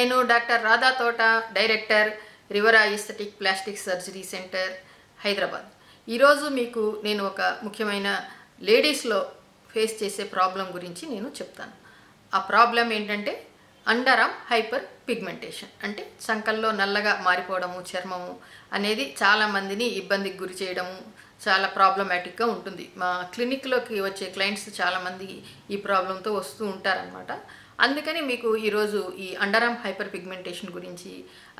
नेनु doctor Radha Thota director Riviera aesthetic plastic surgery centre Hyderabad. ईरोजु मीकु नेनु ओक मुख्यमैन लेडीस लो फेस चेसे प्रॉब्लम गुरिंची नेनु चेप्तानु। आ प्रॉब्लम एंटंटे अंडर आर्म हाइपर पिग्मेंटेशन अंटे संकल्लो नल्लगा मारिपोवडमु चर्ममु अनेदी चाला मंदिनी इब्बंदिकी गुरि चेयडमु చాలా ప్రాబ్లమాటిక్గా ఉంటుంది। మా క్లినిక్లోకి వచ్చే క్లయింట్స్ చాలామంది ఈ ప్రాబ్లంతో వస్తూ ఉంటారన్నమాట। అందుకని మీకు ఈరోజు ఈ అండర్ ఆర్మ్ హైపర్ పిగ్మెంటేషన్ గురించి,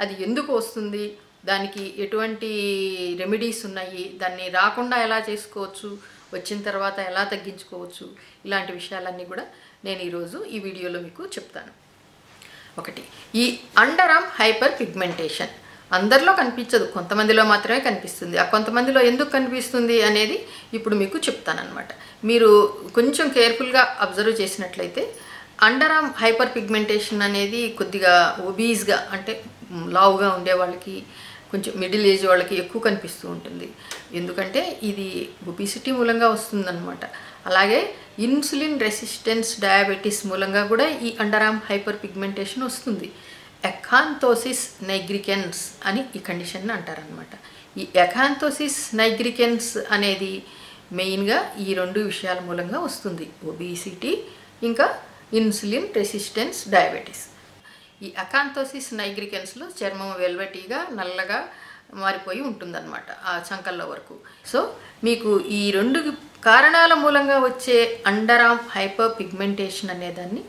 అది ఎందుకు వస్తుంది, దానికి ఎటువంటి రెమెడీస్ ఉన్నాయి, దాన్ని రాకుండా ఎలా చేసుకోవచ్చు, వచ్చిన తర్వాత ఎలా తగ్గించుకోవచ్చు, ఇలాంటి విషయాలన్నీ కూడా నేను ఈరోజు ఈ వీడియోలో మీకు చెప్తాను। ఒకటి, ఈ అండర్ ఆర్మ్ హైపర్ పిగ్మెంటేషన్ అందరిలో కనిపించదు, కొంతమందిలో మాత్రమే కనిపిస్తుంది। ఆ కొంతమందిలో ఎందుకు కనిపిస్తుంది అనేది ఇప్పుడు మీకు చెప్తాను అన్నమాట। మీరు కొంచెం కేర్ఫుల్గా అబ్జర్వ్ చేసినట్లయితే అండర్ ఆర్మ్ హైపర్ పిగ్మెంటేషన్ అనేది కొద్దిగా ఓబీస్గా అంటే లావుగా ఉండే వాళ్ళకి, కొంచెం మిడిల్ ఏజ్ వాళ్ళకి ఎక్కువ కనిపిస్తూ ఉంటుంది। ఎందుకంటే ఇది ఒబిసిటీ మూలంగా వస్తుందన్నమాట। అలాగే ఇన్సులిన్ రెసిస్టెన్స్ డయాబెటీస్ మూలంగా కూడా ఈ అండర్ ఆర్మ్ హైపర్ పిగ్మెంటేషన్ వస్తుంది। ఎకాంతోసిస్ నైగ్రికెన్స్ అని ఈ కండిషన్ని అంటారనమాట। ఈ ఎకాంతోసిస్ నైగ్రికెన్స్ అనేది మెయిన్గా ఈ రెండు విషయాల మూలంగా వస్తుంది, ఒబిసిటీ ఇంకా ఇన్సులిన్ రెసిస్టెన్స్ డయాబెటీస్। ఈ ఎకాంతోసిస్ నైగ్రికెన్స్లో చర్మం వెల్వెటీగా నల్లగా మారిపోయి ఉంటుందన్నమాట ఆ చంకల్లో వరకు। సో మీకు ఈ రెండు కారణాల మూలంగా వచ్చే అండర్ ఆర్మ్ హైపర్ పిగ్మెంటేషన్ అనేదాన్ని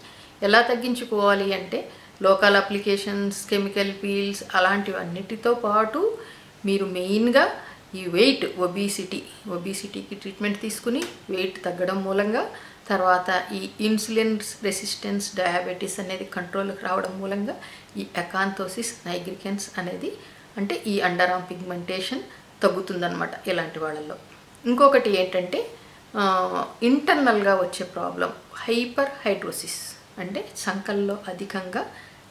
ఎలా తగ్గించుకోవాలి అంటే లోకల్ అప్లికేషన్స్, కెమికల్ పీల్స్ అలాంటివన్నిటితో పాటు మీరు మెయిన్గా ఈ వెయిట్, ఒబిసిటీకి ట్రీట్మెంట్ తీసుకుని వెయిట్ తగ్గడం మూలంగా, తర్వాత ఈ ఇన్సులిన్ రెసిస్టెన్స్ డయాబెటీస్ అనేది కంట్రోల్కి రావడం మూలంగా ఈ ఎకాంతోసిస్ నైగ్రికెన్స్ అనేది అంటే ఈ అండర్ ఆర్మ్ పిగ్మెంటేషన్ తగ్గుతుందన్నమాట ఇలాంటి వాళ్ళల్లో। ఇంకొకటి ఏంటంటే ఇంటర్నల్గా వచ్చే ప్రాబ్లం హైపర్ హైడ్రోసిస్ అంటే చంకల్లో అధికంగా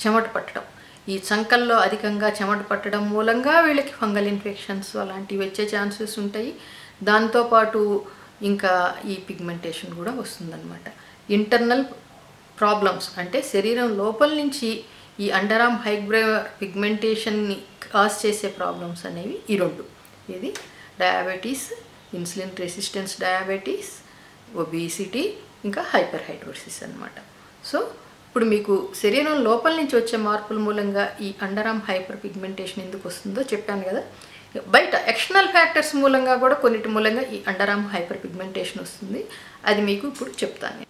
చెమట పట్టడం। ఈ చంకల్లో అధికంగా చెమట పట్టడం మూలంగా వీళ్ళకి ఫంగల్ ఇన్ఫెక్షన్స్ అలాంటివి వచ్చే ఛాన్సెస్ ఉంటాయి, దాంతోపాటు ఇంకా ఈ పిగ్మెంటేషన్ కూడా వస్తుందన్నమాట। ఇంటర్నల్ ప్రాబ్లమ్స్ అంటే శరీరం లోపల నుంచి ఈ అండర్ ఆర్మ్ హైపర్ పిగ్మెంటేషన్ని కాజ్ చేసే ప్రాబ్లమ్స్ అనేవి ఈ రెండు, ఇది diabetes, insulin resistance diabetes, obesity ఇంకా హైపర్ హైడ్రోసిస్ అన్నమాట। సో ఇప్పుడు మీకు శరీరం లోపల నుంచి వచ్చే మార్పుల మూలంగా ఈ అండర్ ఆర్మ్ హైపర్ పిగ్మెంటేషన్ ఎందుకు వస్తుందో చెప్పాను కదా। బయట ఎక్స్టర్నల్ ఫ్యాక్టర్స్ మూలంగా కూడా కొన్నిటి మూలంగా ఈ అండర్ ఆర్మ్ హైపర్ పిగ్మెంటేషన్ వస్తుంది, అది మీకు ఇప్పుడు చెప్తాను।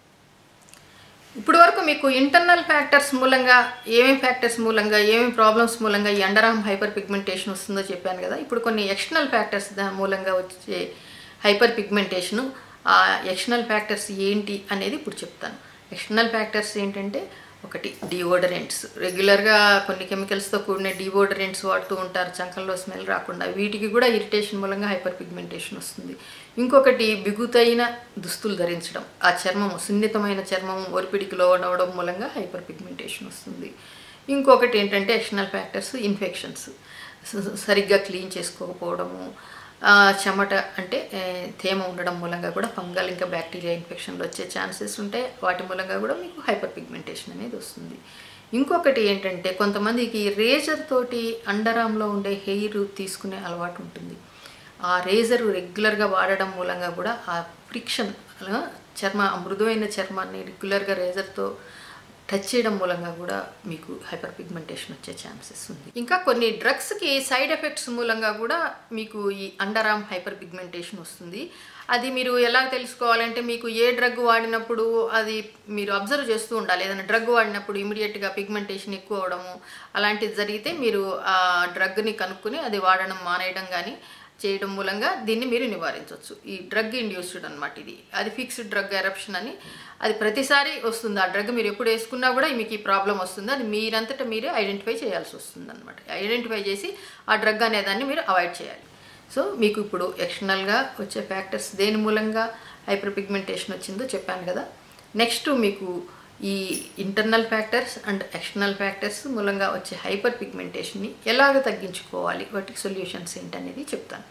ఇప్పుడు వరకు మీకు ఇంటర్నల్ ఫ్యాక్టర్స్ మూలంగా ఏమేమి ప్రాబ్లమ్స్ మూలంగా ఈ అండర్ ఆర్మ్ హైపర్ పిగ్మెంటేషన్ వస్తుందో చెప్పాను కదా। ఇప్పుడు కొన్ని ఎక్స్టర్నల్ ఫ్యాక్టర్స్ మూలంగా వచ్చే హైపర్ పిగ్మెంటేషను, ఆ ఎక్స్టర్నల్ ఫ్యాక్టర్స్ ఏంటి అనేది ఇప్పుడు చెప్తాను। ఎక్స్టర్నల్ ఫ్యాక్టర్స్ ఏంటంటే ఒకటి డియోడరెంట్స్, రెగ్యులర్గా కొన్ని కెమికల్స్తో కూడిన డియోడరెంట్స్ వాడుతూ ఉంటారు చంకల్లో స్మెల్ రాకుండా, వీటికి కూడా ఇరిటేషన్ మూలంగా హైపర్ పిగ్మెంటేషన్ వస్తుంది। ఇంకొకటి బిగుతైన దుస్తులు ధరించడం, ఆ చర్మము సున్నితమైన చర్మము ఒరిపిడికి లోనవడం మూలంగా హైపర్ పిగ్మెంటేషన్ వస్తుంది। ఇంకొకటి ఏంటంటే ఎక్స్టర్నల్ ఫ్యాక్టర్స్ ఇన్ఫెక్షన్స్, సరిగ్గా క్లీన్ చేసుకోకపోవడము, చెమట అంటే తేమ ఉండడం మూలంగా కూడా ఫంగల్ ఇంకా బ్యాక్టీరియా ఇన్ఫెక్షన్లు వచ్చే ఛాన్సెస్ ఉంటాయి, వాటి మూలంగా కూడా మీకు హైపర్ పిగ్మెంటేషన్ అనేది వస్తుంది। ఇంకొకటి ఏంటంటే కొంతమందికి రేజర్ తోటి అండర్ ఆర్మ్లో ఉండే హెయిర్ తీసుకునే అలవాటు ఉంటుంది, ఆ రేజర్ రెగ్యులర్గా వాడడం మూలంగా కూడా ఆ ఫ్రిక్షన్ మృదువైన చర్మాన్ని రెగ్యులర్గా రేజర్తో టచ్ చేయడం మూలంగా కూడా మీకు హైపర్ పిగ్మెంటేషన్ వచ్చే ఛాన్సెస్ ఉంది। ఇంకా కొన్ని డ్రగ్స్కి సైడ్ ఎఫెక్ట్స్ మూలంగా కూడా మీకు ఈ అండర్ ఆర్మ్ హైపర్ పిగ్మెంటేషన్ వస్తుంది। అది మీరు ఎలా తెలుసుకోవాలంటే మీకు ఏ డ్రగ్ వాడినప్పుడు అది మీరు అబ్జర్వ్ చేస్తూ ఉండాలి। ఏదైనా డ్రగ్ వాడినప్పుడు ఇమీడియట్గా పిగ్మెంటేషన్ ఎక్కువ అవడము అలాంటిది జరిగితే మీరు ఆ డ్రగ్ని కనుక్కుని అది వాడడం మానేయడం కానీ చేయడం మూలంగా దీన్ని మీరు నివారించవచ్చు। ఈ డ్రగ్ ఇండ్యూస్డ్ అన్నమాట, ఇది అది ఫిక్స్డ్ డ్రగ్ ఎరప్షన్ అని, అది ప్రతిసారి వస్తుంది। ఆ డ్రగ్ మీరు ఎప్పుడు వేసుకున్నా కూడా మీకు ఈ ప్రాబ్లం వస్తుంది, అది మీరంతటా మీరే ఐడెంటిఫై చేయాల్సి వస్తుంది అనమాట। ఐడెంటిఫై చేసి ఆ డ్రగ్ అనేదాన్ని మీరు అవాయిడ్ చేయాలి। సో మీకు ఇప్పుడు ఎక్స్టర్నల్గా వచ్చే ఫ్యాక్టర్స్ దేని మూలంగా హైపర్ పిగ్మెంటేషన్ వచ్చిందో చెప్పాను కదా। నెక్స్ట్ మీకు ఈ internal factors and external factors మూలంగా వచ్చే హైపర్ పిగ్మెంటేషన్ని ఎలాగ తగ్గించుకోవాలి, వాటికి సొల్యూషన్స్ ఏంటనేది చెప్తాను।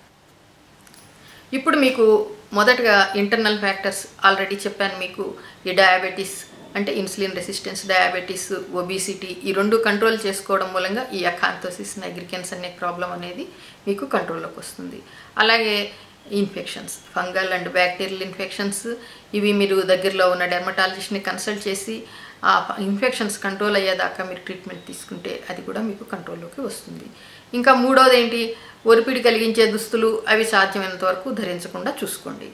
ఇప్పుడు మీకు మొదటగా ఇంటర్నల్ ఫ్యాక్టర్స్ ఆల్రెడీ చెప్పాను మీకు, ఈ డయాబెటీస్, అంటే ఇన్సులిన్ రెసిస్టెన్స్ డయాబెటిస్ ఒబిసిటీ ఈ రెండు కంట్రోల్ చేసుకోవడం మూలంగా ఈ అకాంతోసిస్ నైగ్రికన్స్ అనే ప్రాబ్లం అనేది మీకు కంట్రోల్లోకి వస్తుంది. అలాగే infections fungal and bacterial infections ఇవి మీరు దగ్గరలో ఉన్న డెర్మటాలజిస్ట్ని కన్సల్ట్ చేసి ఆ ఇన్ఫెక్షన్స్ కంట్రోల్ అయ్యేదాకా మీరు ట్రీట్మెంట్ తీసుకుంటే అది కూడా మీకు కంట్రోల్లోకి వస్తుంది. ఇంకా మూడోది ఏంటి, ఒరిపిడి కలిగించే దుస్తులు అవి సాధ్యమైనంత వరకు ధరించకుండా చూసుకోండి.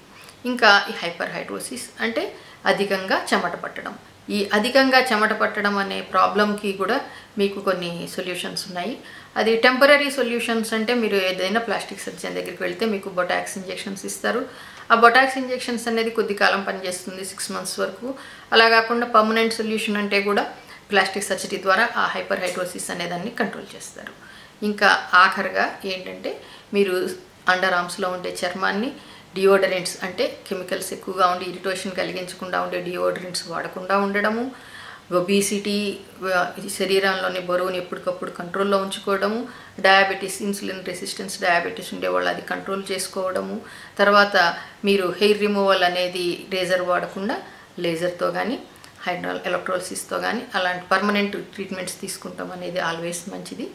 ఇంకా ఈ హైపర్ హైడ్రోసిస్ అంటే అధికంగా చెమట పట్టడం, ఈ అధికంగా చెమట పట్టడం అనే ప్రాబ్లంకి కూడా మీకు కొన్ని సొల్యూషన్స్ ఉన్నాయి. అది టెంపరీ సొల్యూషన్స్ అంటే మీరు ఏదైనా ప్లాస్టిక్ సర్జన్ దగ్గరికి వెళ్తే మీకు బొటాక్స్ ఇంజెక్షన్స్ ఇస్తారు. ఆ బొటాక్స్ ఇంజెక్షన్స్ అనేది కొద్ది కాలం పనిచేస్తుంది, 6 months వరకు. అలా కాకుండా పర్మనెంట్ సొల్యూషన్ అంటే కూడా ప్లాస్టిక్ సర్జరీ ద్వారా ఆ హైపర్ హైడ్రోసిస్ అనేదాన్ని కంట్రోల్ చేస్తారు. ఇంకా ఆఖరిగా ఏంటంటే మీరు అండర్ ఆర్మ్స్లో ఉండే చర్మాన్ని డియోడరెంట్స్ అంటే కెమికల్స్ ఎక్కువగా ఉండి ఇరిటేషన్ కలిగించకుండా ఉండే డియోడరెంట్స్ వాడకుండా ఉండడము, ఒబిసిటీ శరీరంలోని బరువుని ఎప్పటికప్పుడు కంట్రోల్లో ఉంచుకోవడము, డయాబెటీస్ ఇన్సులిన్ రెసిస్టెన్స్ డయాబెటీస్ ఉండేవాళ్ళు అది కంట్రోల్ చేసుకోవడము, తర్వాత మీరు హెయిర్ రిమూవల్ అనేది రేజర్ వాడకుండా లేజర్తో కానీ హైడ్రాల్ ఎలక్ట్రోలిసిస్తో కానీ అలాంటి పర్మనెంట్ ట్రీట్మెంట్స్ తీసుకుంటాం అనేది ఆల్వేస్ మంచిది.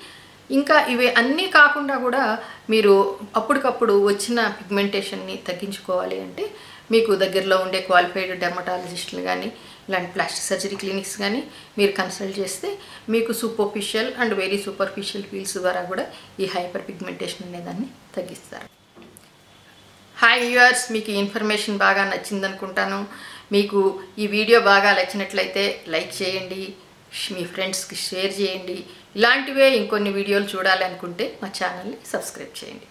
ఇంకా ఇవి అన్నీ కాకుండా కూడా మీరు అప్పటికప్పుడు వచ్చిన పిగ్మెంటేషన్ని తగ్గించుకోవాలి అంటే మీకు దగ్గరలో ఉండే క్వాలిఫైడ్ డెర్మటాలజిస్టులు కానీ ఇలాంటి ప్లాస్టిక్ సర్జరీ క్లినిక్స్ కానీ మీరు కన్సల్ట్ చేస్తే మీకు superficial and very superficial fields ద్వారా కూడా ఈ హైపర్ పిగ్మెంటేషన్ అనేదాన్ని తగ్గిస్తారు. హాయ్ వ్యూవర్స్, మీకు ఈ ఇన్ఫర్మేషన్ బాగా నచ్చిందనుకుంటాను. మీకు ఈ వీడియో బాగా నచ్చినట్లయితే లైక్ చేయండి, మీ ఫ్రెండ్స్కి షేర్ చేయండి. ఇలాంటివే ఇంకొన్ని వీడియోలు చూడాలనుకుంటే మా ఛానల్ని సబ్స్క్రైబ్ చేయండి.